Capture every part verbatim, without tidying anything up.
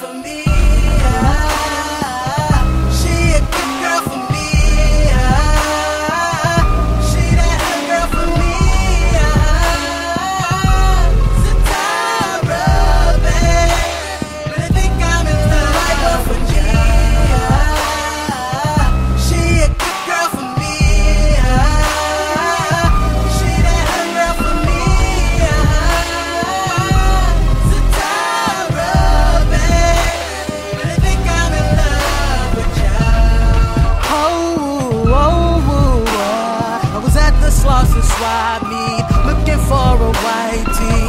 for me. Swap me, looking for a whitey,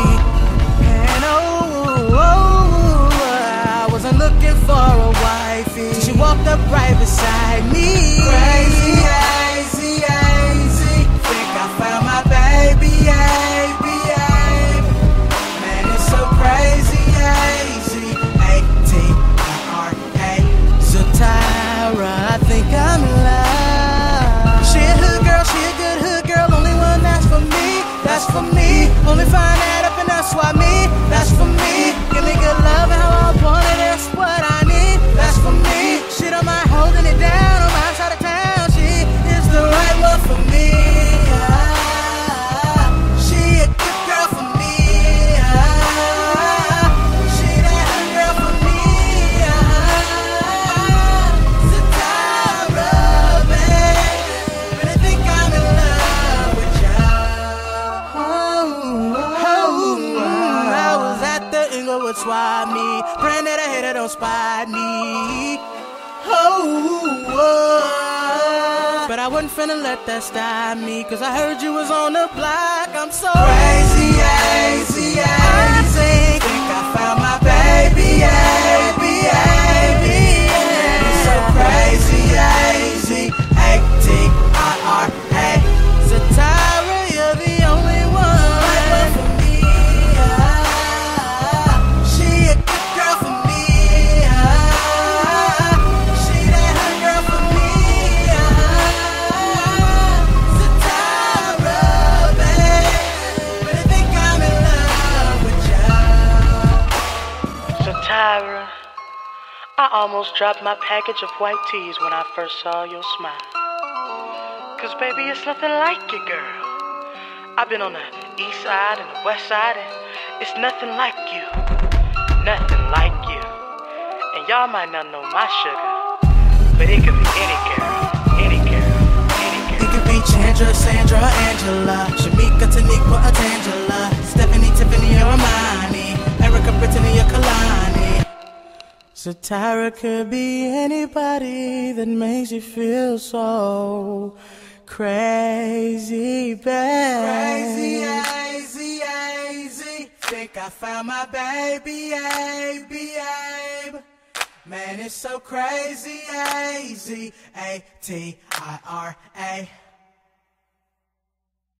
and oh, oh, I wasn't looking for a wifey. She walked up right beside me. Crazy, crazy, crazy. Think I found my baby, baby, baby. Man, it's so crazy, crazy. A T R A. Zatira, I think I'm in love. She a hood girl, she a good hood girl. That's for me, only find that up and that's why me. That's for me, give me good love and how I want it, that's what I need. That's for me, shit on my holding it down on my side of town. She is the right one for me. Swap me, praying that I hit her, don't spy me. Oh, oh, but I wasn't finna let that stop me, cause I heard you was on the block. I'm so crazy, crazy, crazy. Think I found my baby, baby, baby. It's so crazy, crazy. A T R A. Zatira, you're the only one. I almost dropped my package of white teas when I first saw your smile. Cause baby, it's nothing like you, girl. I've been on the east side and the west side, and it's nothing like you. Nothing like you. And y'all might not know my sugar, but it could be any girl, any girl, any girl. It could be Chandra, Sandra, Angela, Shamika, Taniqua, Atangela, Stephanie, Tiffany, or Armani, Erica, Brittany, or Kalani. Zatira could be anybody that makes you feel so crazy, babe. Crazy, crazy, crazy. Think I found my baby, baby, babe. Man, it's so crazy, crazy. A T I R A.